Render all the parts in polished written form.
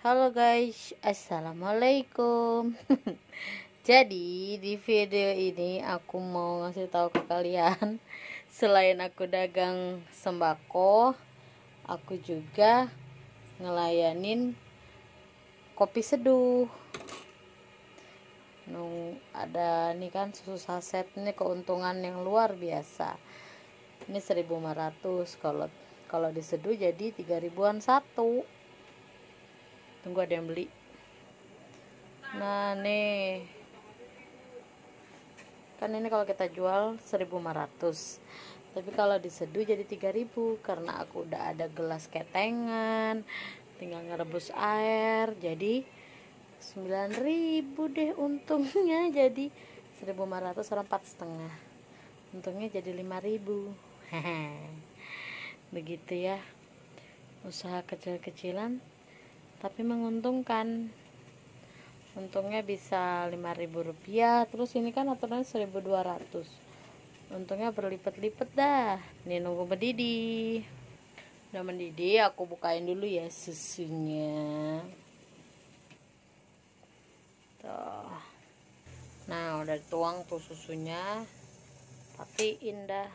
Halo guys, assalamualaikum. Jadi di video ini aku mau ngasih tahu ke kalian, selain aku dagang sembako, aku juga ngelayanin kopi seduh. Ada nih kan susu saset, ini keuntungan yang luar biasa. Ini 1.500, kalau diseduh jadi 3.000-an satu. Tunggu ada yang beli. Nah nih, kan ini kalau kita jual 1.500, tapi kalau diseduh jadi 3.000. Karena aku udah ada gelas ketengan, tinggal ngerebus air, jadi 9.000 deh untungnya. Jadi 1.500 orang 4,5, untungnya jadi 5.000. Begitu ya, usaha kecil-kecilan tapi menguntungkan. Untungnya bisa 5.000 rupiah. Terus ini kan aturannya 1.200, untungnya berlipat-lipat dah. Ini nunggu mendidih. Udah mendidih, aku bukain dulu ya susunya tuh. Nah udah dituang tuh susunya, tapi indah.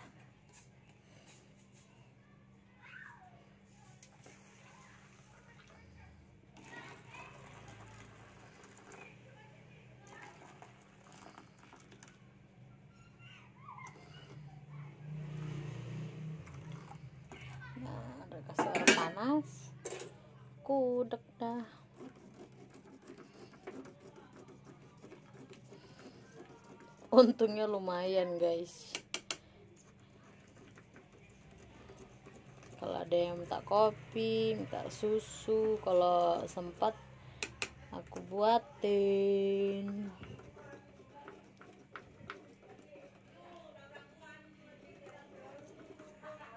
Kasih air panas, kudek dah. Untungnya lumayan guys. Kalau ada yang minta kopi, minta susu, kalau sempat aku buatin.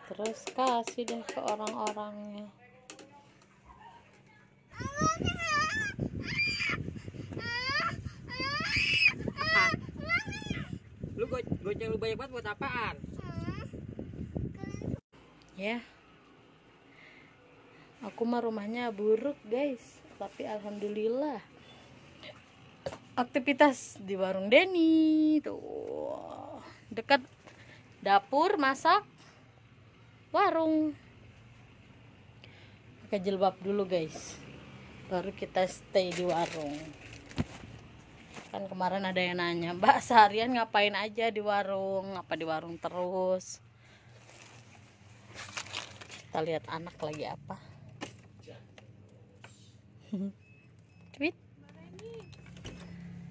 Terus kasih deh ke orang-orangnya. Lu goceng lu banyak banget buat apaan? Ya, aku mah rumahnya buruk guys, tapi alhamdulillah aktivitas di Warung Deni tuh dekat dapur masak warung. Pakai jilbab dulu guys, baru kita stay di warung. Kan kemarin ada yang nanya, Mbak seharian ngapain aja di warung, apa di warung terus? Kita lihat anak lagi apa. Tweet.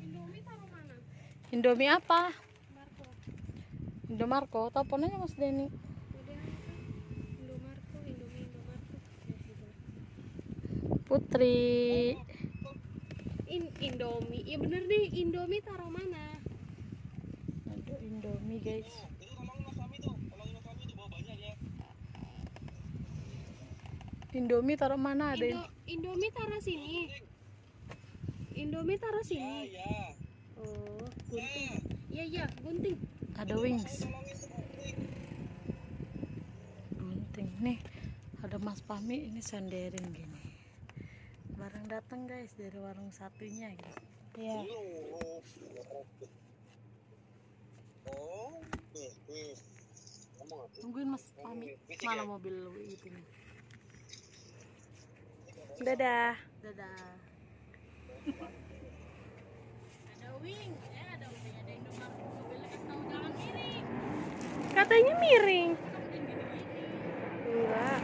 Indomie taruh mana? Indomie apa? Indomarco. Teleponnya Mas Deni. Putri Indomie, ya bener deh. Indomie taruh mana? Ada Indomie guys. Indomie taruh mana? Ada Indomie taruh sini. Indomie taruh sini. Oh, gunting. Iya iya, gunting. Ada Wings. Gunting nih. Ada Mas Pami ini sandaring gini. Barang datang guys dari warung satunya gitu. Ya. Tungguin Mas pamit. Mana mobil itu nih? Dadah. Dadah. Ada Wings ya, ada Indomarco. Mobilnya kan tahu jalan miring. Katanya miring. Enggak.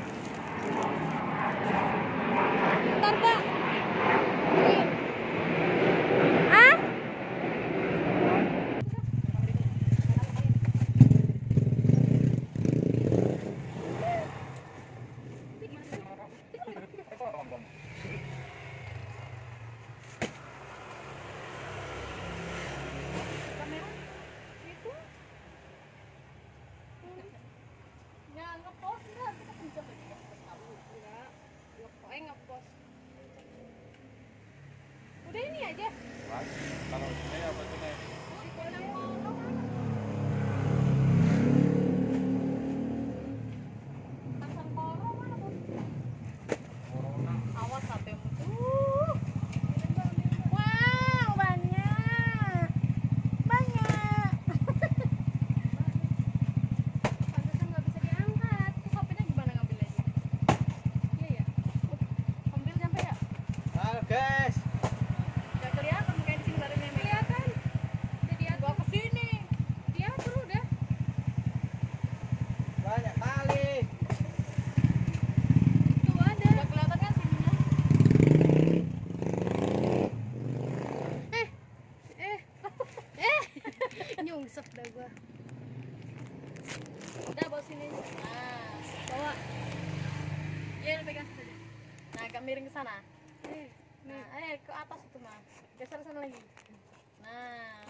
Udah ini aja. Kalau saya apa itu nih? Pasang corona, awas sampai mutu. Halo guys. Gak kelihatan kencing dari nenek. Kelihatan. Jadi aku bawa kesini. Dia perlu dah. Banyak kali. Tuh ada. Gak kelihatan kan sininya? Nyungsep dah gua. Udah bawa sini. Nah, bawa. Ya, pegang saja. Nah, agak miring ke sana. Nah, ke atas itu mah. Geser sana lagi. Nah.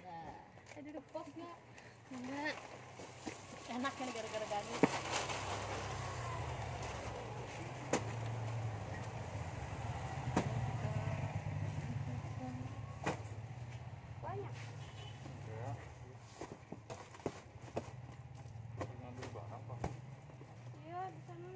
Nah. Ada depos enggak? Enggak. Enak kan gara-gara gani. Banyak. Ya. Ngambil barang, Pak. Iya, di sana.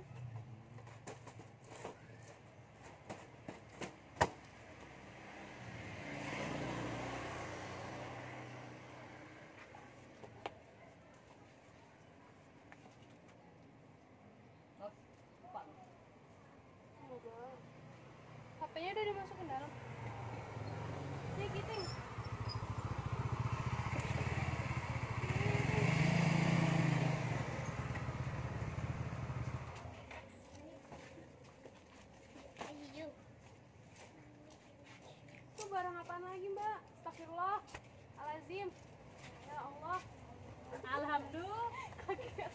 HP-nya udah dimasukin dalam. Ya gitu. Ayo. Itu barang apaan lagi, Mbak? Astagfirullah. Alazim. Ya Allah. Alhamdulillah. Kaget.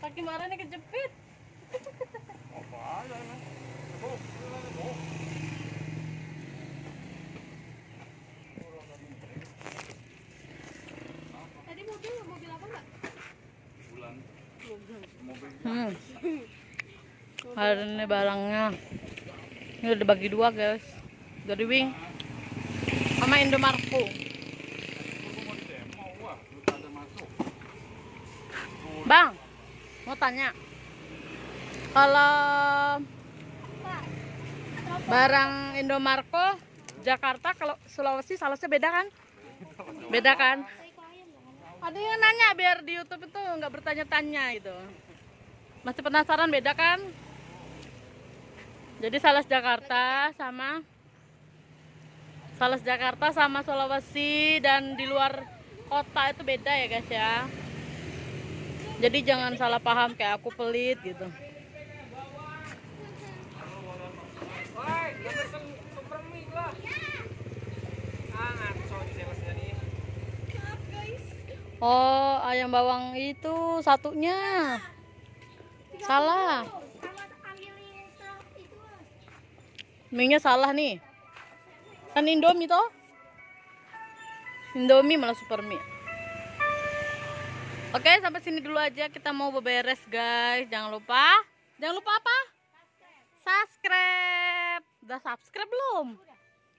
Kaki marahnya kejepit. Apa aja ini? Tadi mobil apa enggak? Bulan. Ada ini barangnya. Ini udah bagi dua guys. Dari Wings sama Indomarco. Bang, mau tanya, kalau barang Indomarco Jakarta kalau Sulawesi salasnya beda kan? Beda kan? Ada yang nanya biar di YouTube itu nggak bertanya-tanya gitu. Masih penasaran beda kan? Jadi salas Jakarta sama Sulawesi dan di luar kota itu beda ya guys ya. Jadi jangan salah paham kayak aku pelit gitu. Oh, ayam bawang itu satunya salah. Mie-nya salah nih. Kan Indomie toh? Indomie malah super mie. Oke, sampai sini dulu aja, kita mau beberes guys. Jangan lupa apa? Subscribe. Udah subscribe belum?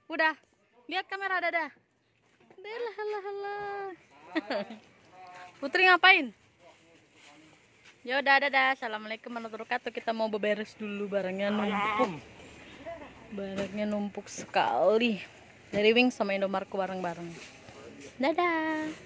Udah. Lihat kamera dada. Dah lah. Putri ngapain? Ya udah, dadah. Assalamualaikum warahmatullahi wabarakatuh. Kita mau beberes dulu, barangnya numpuk. Barangnya numpuk sekali. Dari Wings sama Indomarco bareng-bareng. Dadah.